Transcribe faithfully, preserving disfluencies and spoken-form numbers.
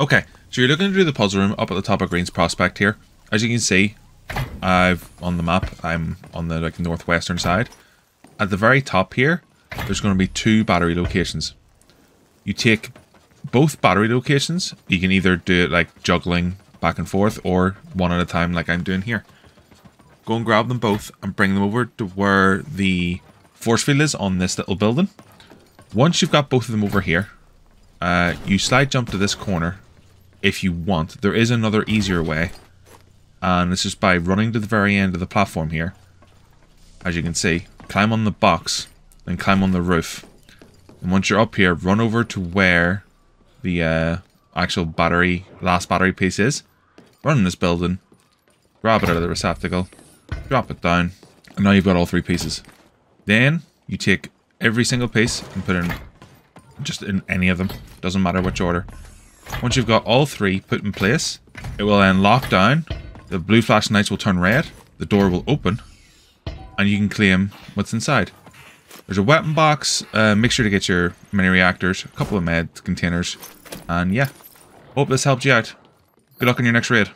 Okay, so you're looking to do the puzzle room up at the top of Green's Prospect here. As you can see, I've on the map, I'm on the like northwestern side. At the very top here, there's going to be two battery locations. You take both battery locations. You can either do it like juggling back and forth or one at a time like I'm doing here. Go and grab them both and bring them over to where the force field is on this little building. Once you've got both of them over here, uh, you slide jump to this corner if you want. There is another easier way, and this is by running to the very end of the platform here. As you can see, climb on the box and climb on the roof. And once you're up here, run over to where the uh, actual battery, last battery piece is. Run in this building, grab it out of the receptacle, drop it down, and now you've got all three pieces. Then you take every single piece and put it in just in any of them. Doesn't matter which order. Once you've got all three put in place, it will then lock down. The blue flashing lights will turn red. The door will open, and you can claim what's inside. There's a weapon box. Uh, make sure to get your mini reactors, a couple of med containers, and yeah. Hope this helped you out. Good luck on your next raid.